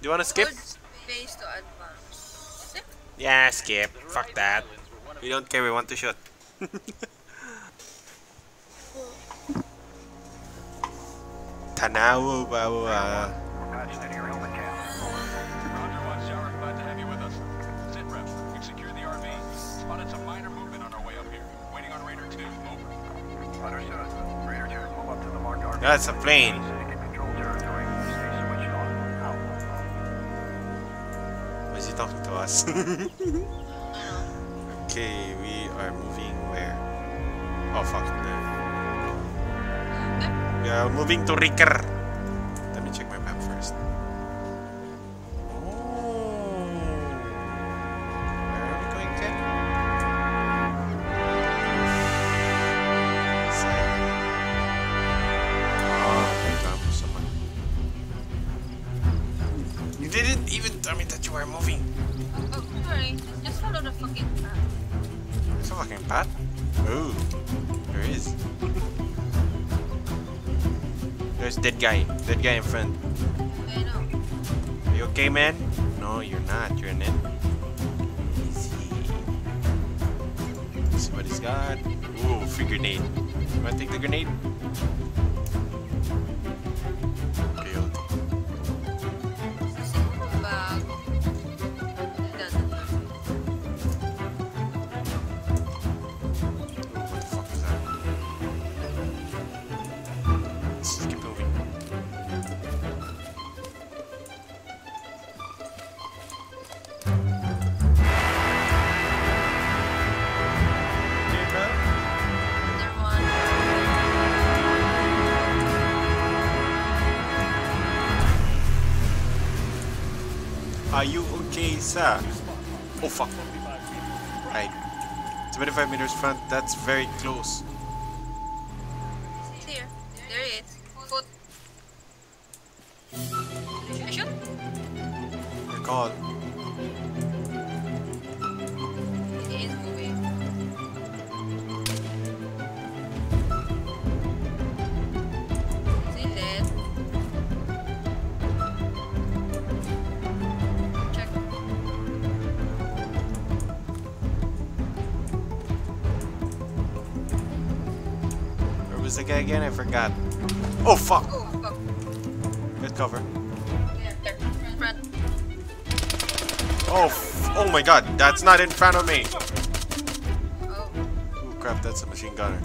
Do you want to skip? Based on skip? Yeah, skip. Fuck that. We don't care, we want to shoot. Tanawu Bawa. That's a plane. Is he talking to us? Okay, we are moving where? Oh fuck, no. We are moving to Riker. Let me check my map first. Oh, where are we going to? You didn't even tell me that you were moving. Oh, sorry. Just follow the fucking path. There's a fucking path? Oh, there is. There's dead guy in front. I know. Are you okay, man? No, you're not. You're in it. Easy. Let's see what he's got. Ooh, free grenade. You wanna take the grenade? Are you okay, sir? Oh fuck. Right. 25 meters front, that's very close. There. There it is. Foot. Should I shoot? You're called. It is moving. See that? The guy again? I forgot. Oh fuck! Oh, fuck. Good cover. Yeah, there. Front. Oh, oh my god! That's not in front of me. Oh. Oh crap! That's a machine gunner.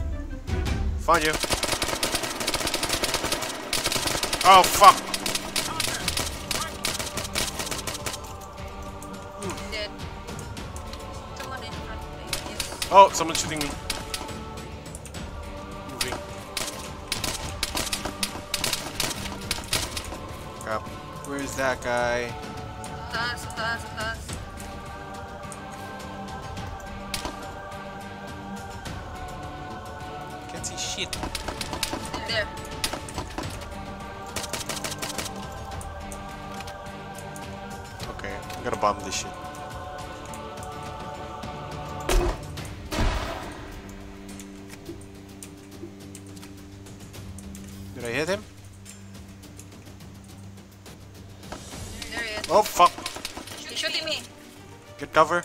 Found you. Oh fuck! Dead. Someone in front of me. Yes. Oh, someone's shooting me. Crap. Where is that guy? Taas. Can't see shit. There. Okay, I'm gonna bomb this shit. Did I hit him? Oh fuck! Shooting me! Good cover!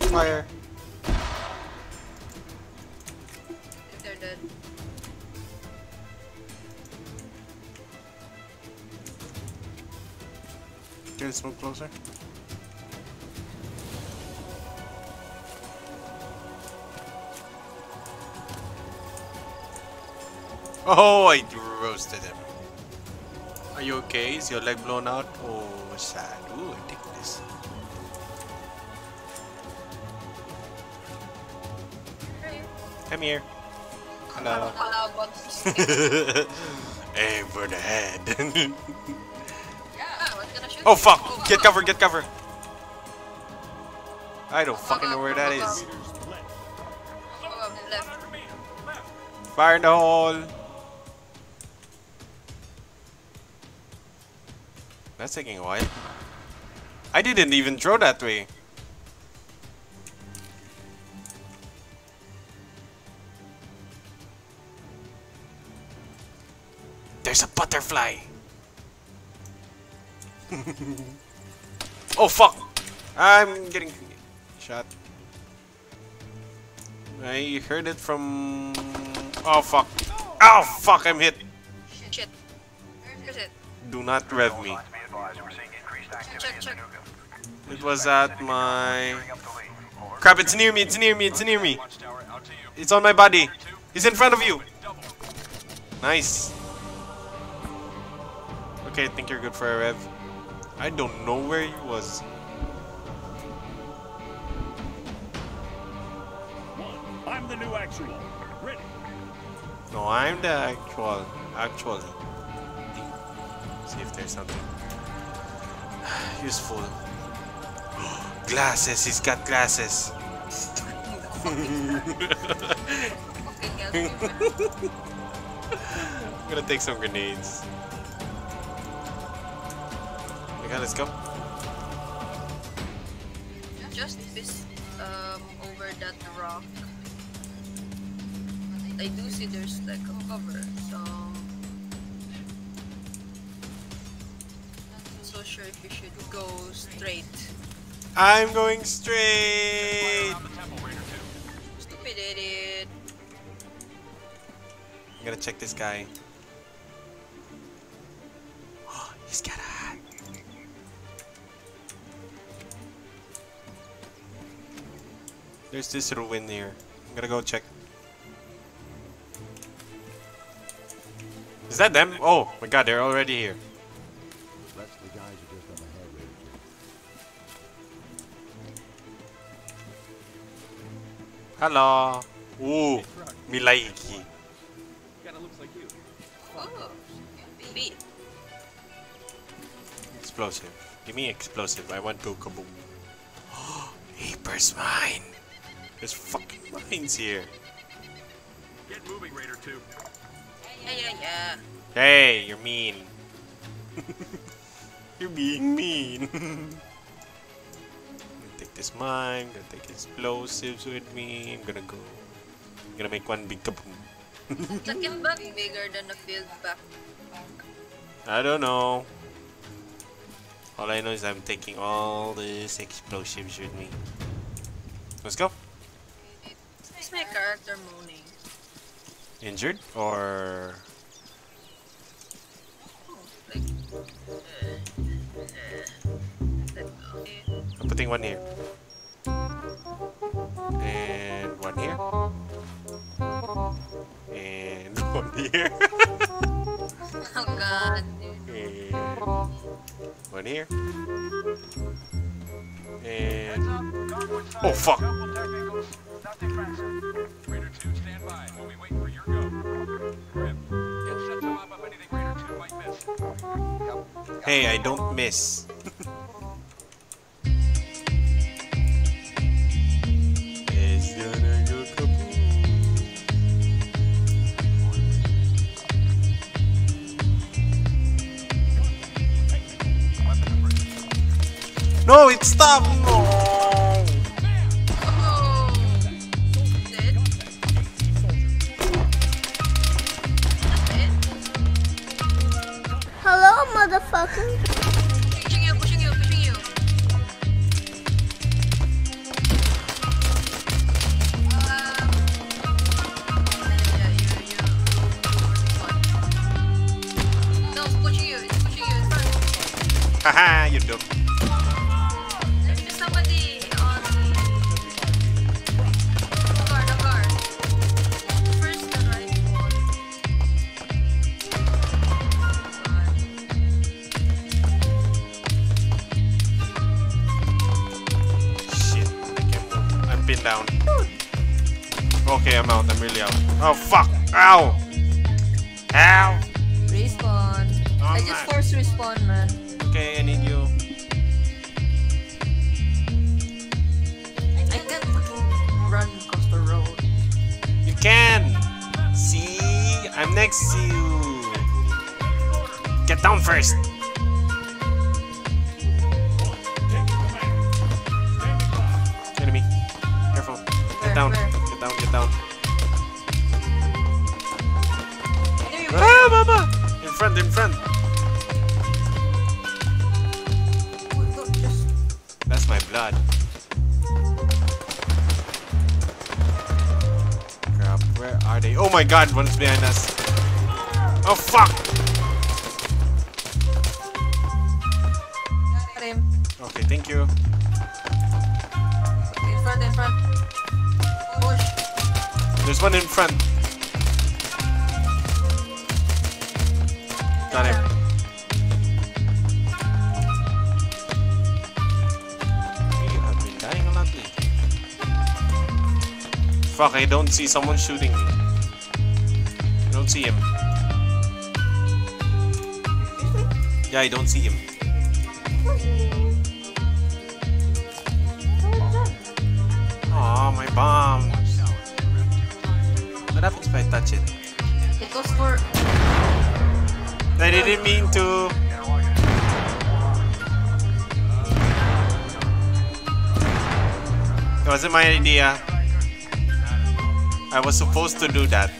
Fire! They're dead. Can you smoke closer? Oh, I roasted him. Are you okay? Is your leg blown out? Oh, sad. Ooh, I take this. Come here. Hello. Aim for the head. Oh fuck! Oh, get cover, get cover! I don't fucking know where that is. Fire in the hole! That's taking a while. I didn't even throw that way. There's a butterfly. Oh fuck! I'm getting shot. I heard it from... Oh fuck! Oh fuck! I'm hit. Shit! Where is it? Do not rev me. It was at my... Crap! It's near me! It's near me! It's near me! It's on my body. He's in front of you. Nice. Okay, I think you're good for a rev. I don't know where he was. I'm the new actual. Ready? No, I'm the actual. Actually. See if there's something useful. Glasses. He's got glasses. I'm gonna take some grenades. Okay, let's go. Just this over that rock. I do see there's like a cover, so not so sure if you should go straight. I'm going straight. Stupid idiot. I'm gonna check this guy. Oh, he's got a hat. There's this ruin here. I'm gonna go check. Is that them? Oh my god, they're already here. That's the guys who just got my head ready to. Hello. Ooh, me likey. Kinda looks like you. Oh, beat. Explosive. Give me explosive. I want to kaboom. Oh, Reaper's mine. There's fucking mines here. Get moving, Raider 2. Yeah. Hey, you're mean. You're being mean. I'm gonna take this mine. I'm gonna take explosives with me. I'm gonna go. I'm gonna make one big kaboom. Second bug bigger than a field back. I don't know. All I know is I'm taking all these explosives with me. Let's go. It's my character moaning. Injured or I'm putting one here and one here and one here. Oh god, dude. And one here and oh fuck. Hey, I don't miss. It's gonna go kaboom. No, it stopped. No. Motherfucker. Pushing you. Yeah. No, it's pushing you. Haha, you dumb. There's somebody on the car. First, the right. Been down. Okay, I'm out. I'm really out. Oh fuck! Ow! Ow! Respawn. Oh, I just forced respawn, man. Okay, I need you. I can't fucking run across the road. You can. See, I'm next to you. Get down first. down. Get down, get down. Ah, mama! In front, in front. That's my blood. Crap, where are they? Oh my god, one's behind us. Oh fuck! Got him. Okay, thank you. In front, in front. Push. There's one in front. Got him. You have been dying a lot lately. Fuck, I don't see someone shooting me. I don't see him. Yeah, I don't see him. Aw, my bomb. What happens if I touch it? It goes for... I didn't mean to. It wasn't my idea. I was supposed to do that.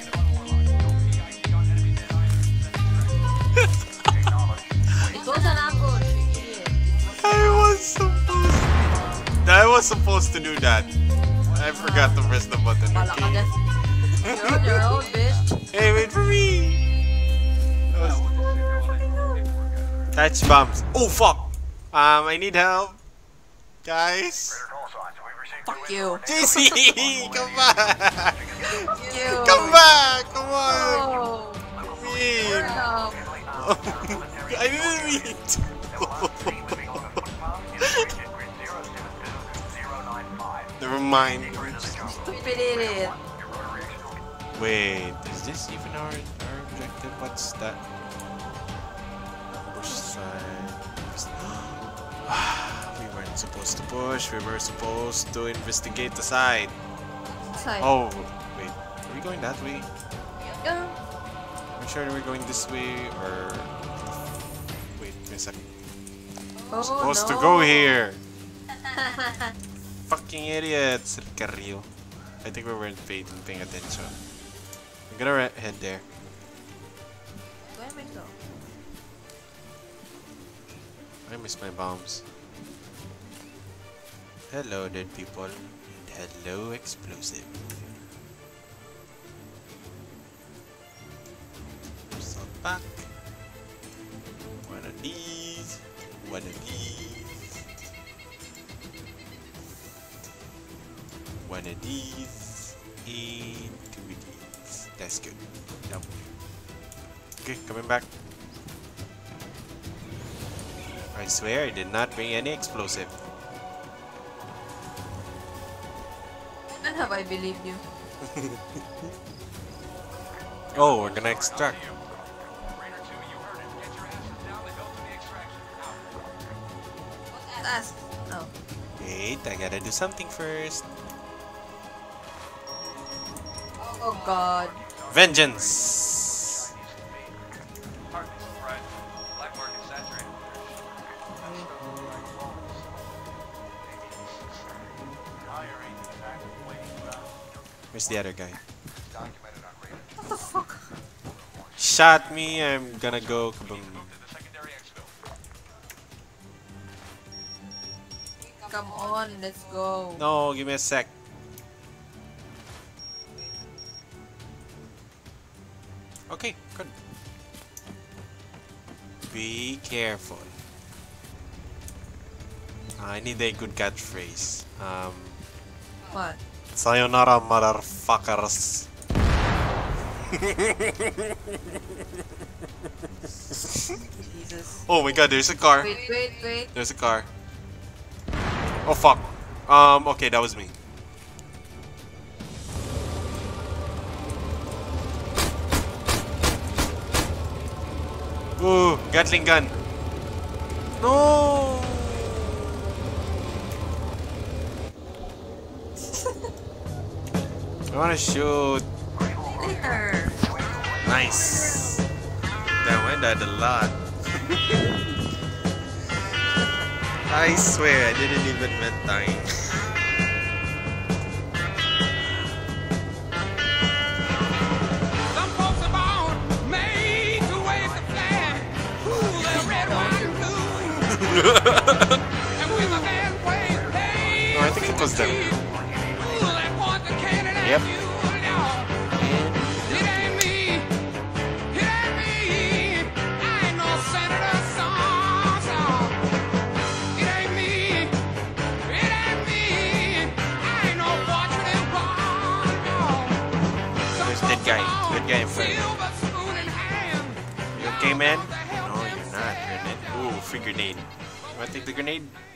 I was supposed to do that. I forgot to press the button. Okay. You're old, bitch. Hey, wait for me. Touch bombs. Oh fuck! I need help, guys. Fuck you, JC! Come back! You. Come back! Come on! Oh. Mean. Oh. I didn't mean to. Never mind. Stupid idiot. Wait, is this even our objective? What's that? We weren't supposed to push, we were supposed to investigate the side. Oh, wait, are we going that way? Yeah. I'm sure we're going this way or... Wait, wait a second. Oh, supposed to go here! Fucking idiots! Carrillo. I think we weren't paying attention. I'm gonna head there. Where we go? I miss my bombs. Hello dead people, and hello explosive. Salt pack. One of these. One of these. One of these. And two of these. That's good. Nope. Okay, coming back. I swear I did not bring any explosive. When have I believed you? Oh, we're gonna extract. Oh. Wait, I gotta do something first. Oh god. Vengeance! Where's the other guy? What the fuck? Shot me, I'm gonna go kaboom. Come on, let's go. No, give me a sec. Okay, good. Be careful. I need a good catchphrase. What? Sayonara, motherfuckers. Jesus. Oh my god, there's a car. Wait, wait, wait. There's a car. Oh fuck. Okay, that was me. Ooh, Gatling gun. No! I wanna shoot. Later. Nice. That went out a lot. I swear I didn't even meant dying. No, I think it was them. Yep. There's that guy. Good guy in front. You okay, man? No, you're not. Ooh, free grenade. You wanna take the grenade?